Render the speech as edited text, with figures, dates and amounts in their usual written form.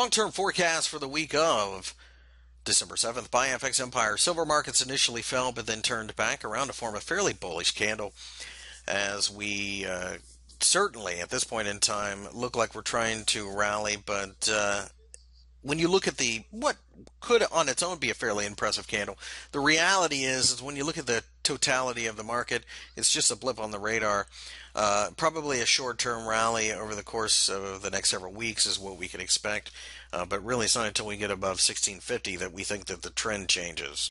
long-term forecast for the week of December 7th by FX Empire. Silver markets initially fell but then turned back around to form a fairly bullish candle as we certainly at this point in time look like we're trying to rally, but when you look at the what could on its own be a fairly impressive candle, the reality is when you look at the totality of the market, it's just a blip on the radar. Probably a short-term rally over the course of the next several weeks is what we can expect, but really it's not until we get above 1650 that we think that the trend changes.